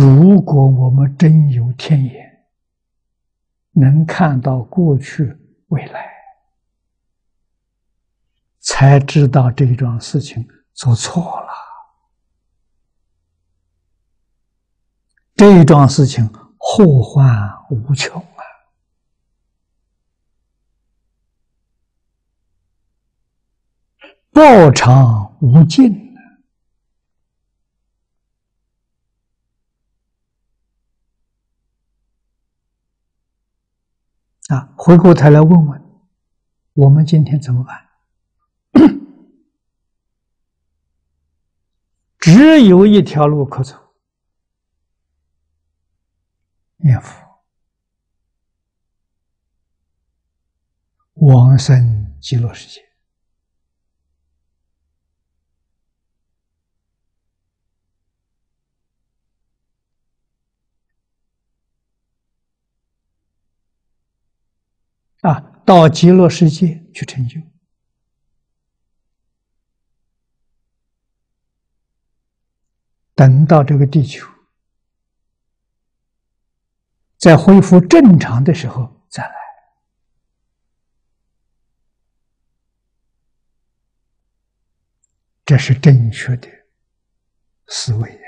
如果我们真有天眼，能看到过去、未来，才知道这桩事情做错了。这桩事情祸患无穷啊！报偿无尽。 啊，回过头来问问，我们今天怎么办？只有一条路可走，念佛，往生极乐世界。啊，到极乐世界去成就。等到这个地球在恢复正常的时候再来。这是正确的思维呀。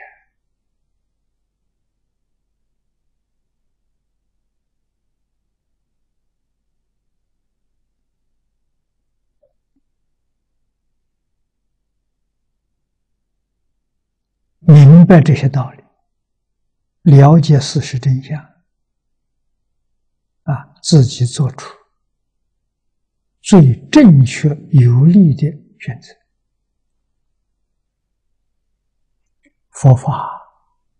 明白这些道理，了解事实真相，啊，自己做出最正确有利的选择，佛法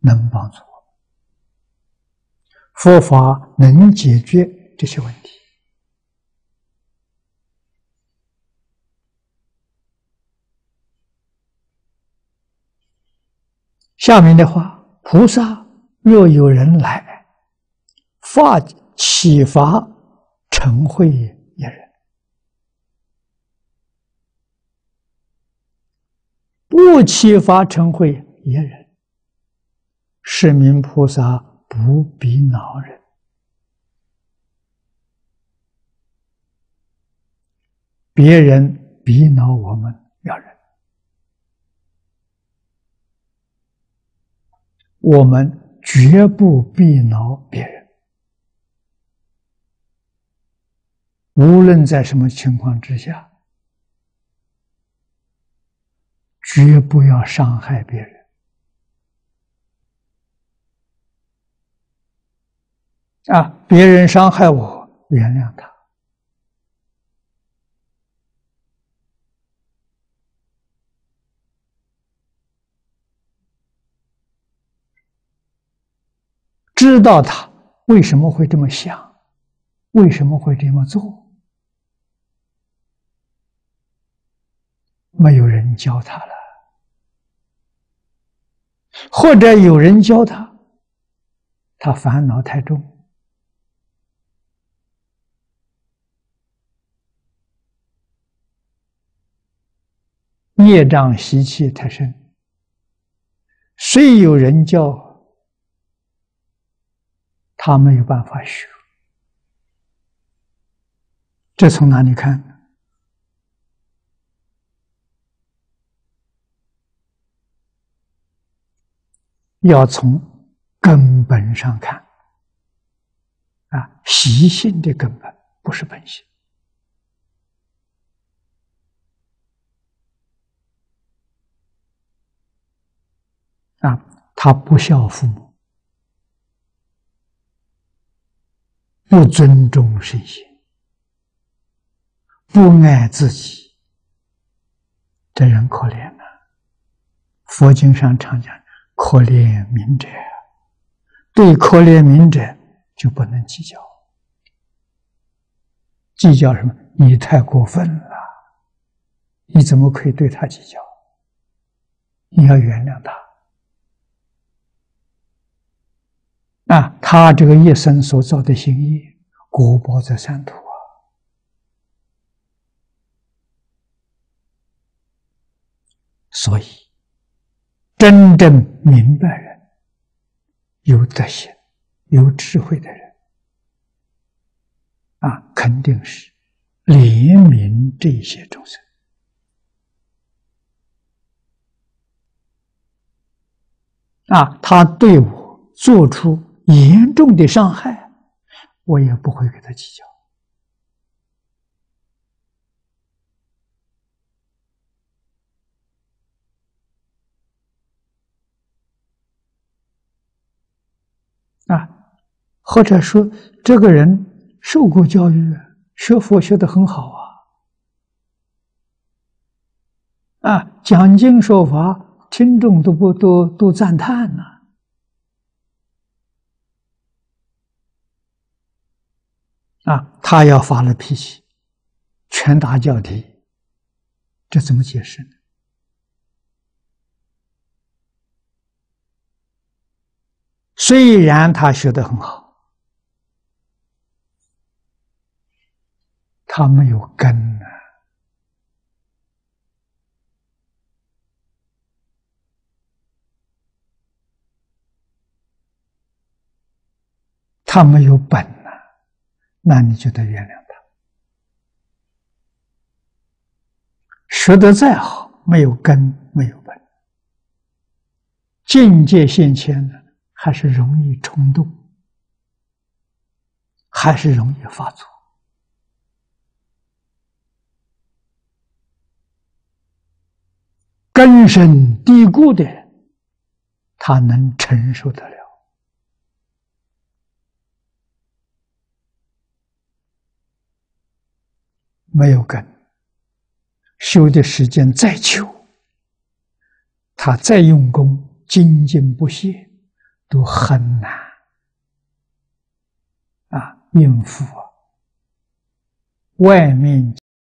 能帮助我们，佛法能解决这些问题。 下面的话，菩萨若有人来，发启发成慧一人，不启发成慧一人，是名菩萨不比恼人。别人比恼我们要忍。 我们绝不必恼别人，无论在什么情况之下，绝不要伤害别人。啊，别人伤害我，原谅他。 知道他为什么会这么想，为什么会这么做？没有人教他了，或者有人教他，他烦恼太重，业障习气太深。虽有人教。 他没有办法学，这从哪里看呢？要从根本上看，啊，习性的根本不是本性，啊，他不孝父母。 不尊重身心，不爱自己，这人可怜呐、啊。佛经上常讲“可怜悯者”，对可怜悯者就不能计较。计较什么？你太过分了，你怎么可以对他计较？你要原谅他。啊，他这个一生所造的行业。 果报在三途啊！所以，真正明白人，有德行、有智慧的人啊，肯定是怜悯这些众生。 啊，他对我做出严重的伤害，我也不会给他计较。啊，或者说这个人受过教育，学佛学得很好啊，啊，讲经说法。 听众都赞叹呢、啊，啊，他要发了脾气，拳打脚踢，这怎么解释呢？虽然他学得很好，他没有根呢、啊。 他没有本呐、啊，那你就得原谅他。学得再好，没有根，没有本，境界现前呢，还是容易冲动，还是容易发作。根深蒂固的，他能承受得了。 没有根，修的时间再久，他再用功、精进不懈，都很难啊应付外面